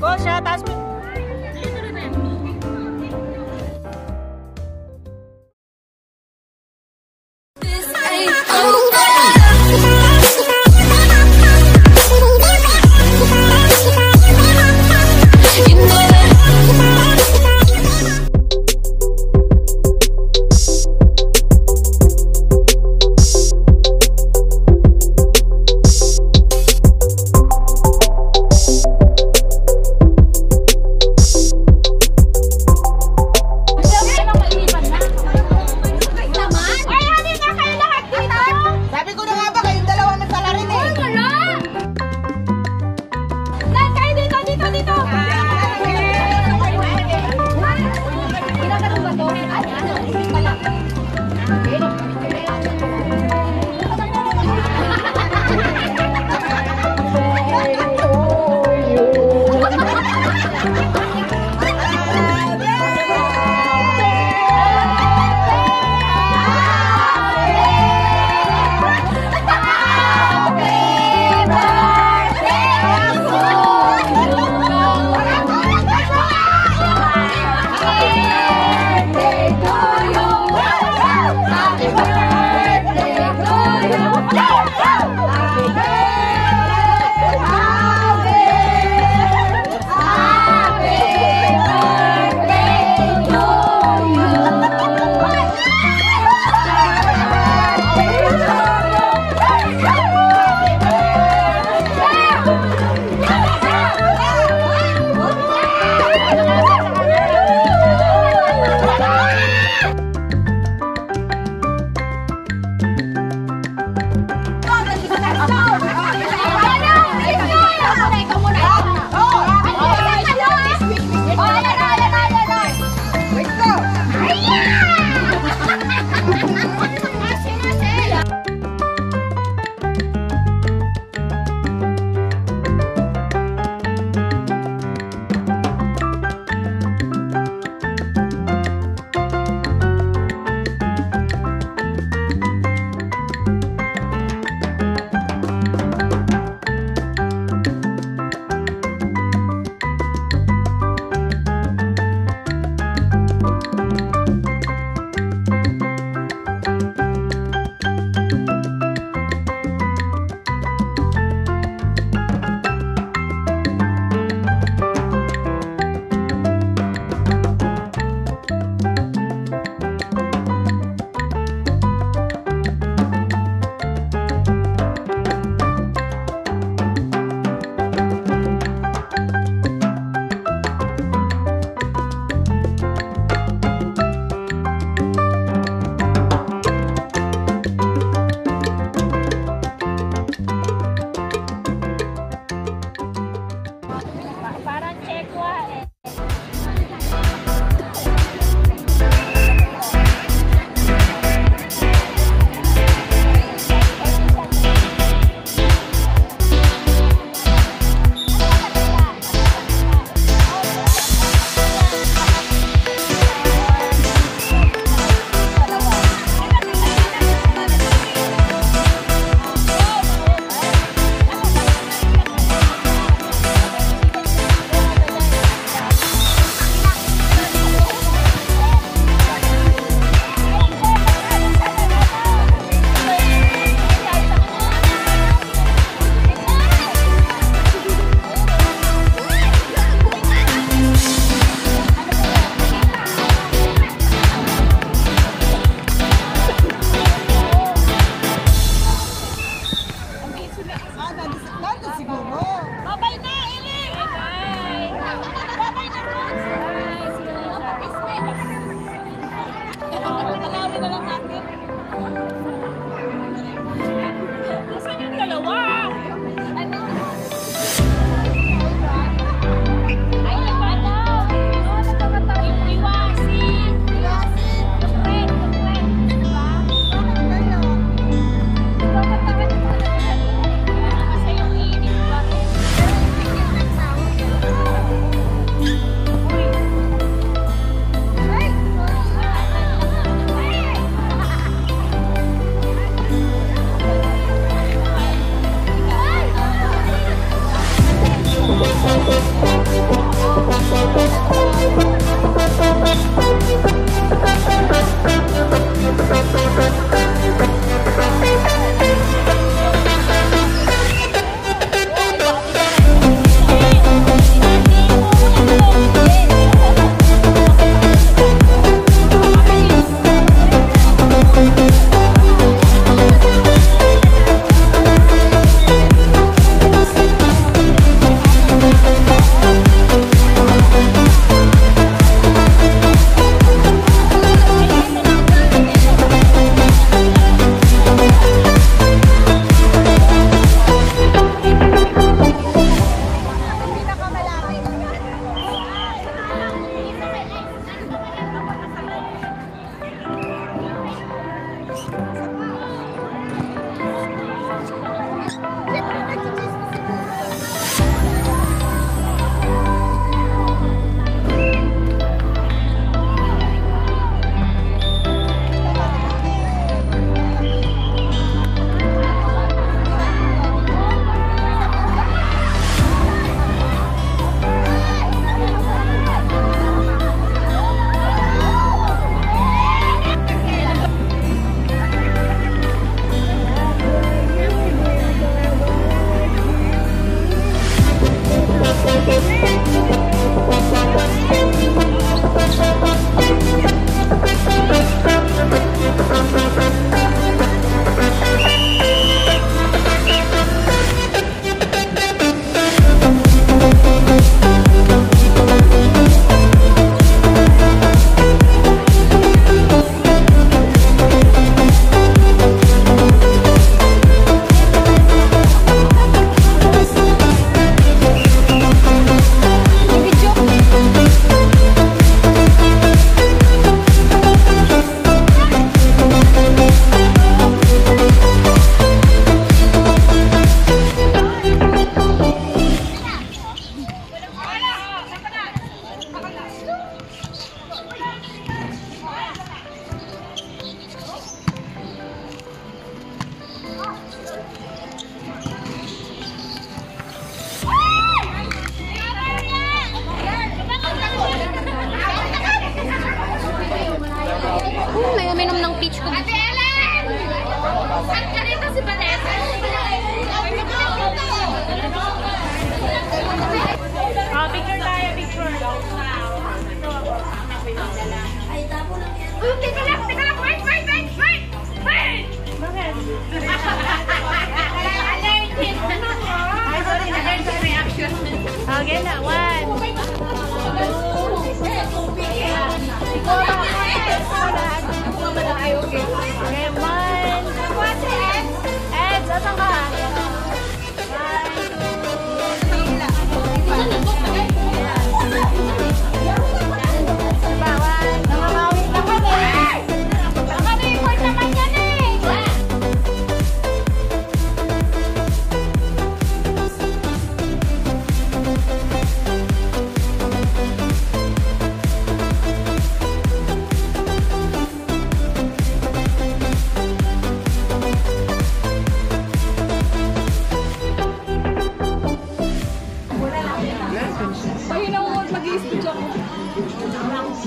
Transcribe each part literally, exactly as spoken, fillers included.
Cô sẽ ta xuống.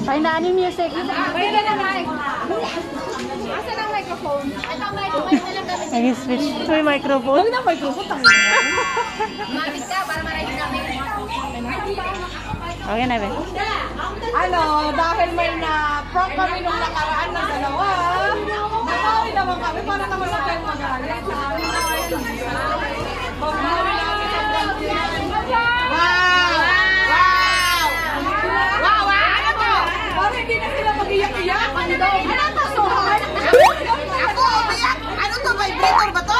Pahinaan yung music. Pahinaan na mic. Asa ng microphone? Ito microphone na lang kami. Nag-switch to yung microphone. Huwag na microphone. Mabit ka para marahin namin. Okay na ba? Ano, dahil may na-prop kami nung nakaraan ng dalawa, nakawi naman kami para naman na tayo magalit. Nakawi na kayo sa mga. Ano to, sohar? Ako, umiyak! Ano to, vibrator ba to?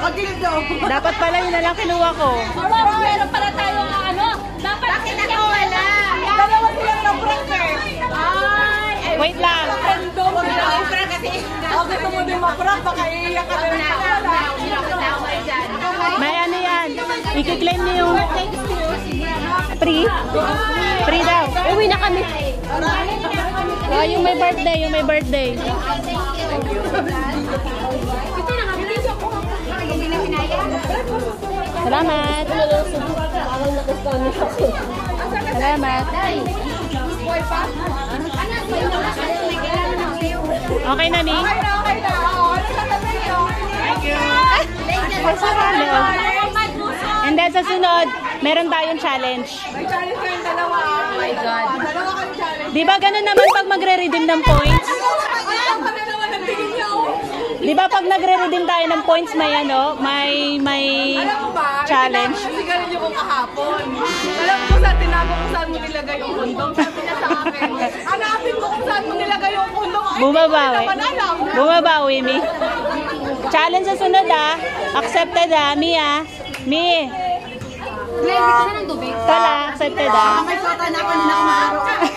Pag-ilip daw. Dapat pala yun na lang kinuha ko. Pero meron pala tayong ano. Bakit ako wala? Dalawa silang na-pranker. Wait lang. Huwag na ma-prank kasi. Huwag na mo din ma-prank. Baka iiyak ka rin ako. May ano yan. Ikiklaim niyo. Free? Free daw. Uwi na kami. Oh, yung may birthday, yung may birthday. Salamat! Okay na, Ning? Okay na, okay na. Oo, nasasabi niyo. Thank you. And then sa sunod, meron tayong challenge. May challenge kayong dalawa. Oh my God. Dalawa kami challenge. Di ba ganun naman pag magre-redeem ng points? Di ba pag nagre-redeem tayo ng points, may ano, may, may challenge? Alam mo ba, nasigarin niyo ko kahapon. Alam mo kung saan tinago kung saan mo nilagay yung kondom. Sabi niya sa akin, hanapin mo kung saan mo nilagay yung kondom. Bumabawi. Bumabawi, Mi. Challenge sa sunod, ah. Accepted, ah. Mi, ah. Mi. Glenn, hindi ka na ng tubig? Tala, accepted, ah. May kota na kanina kumaro.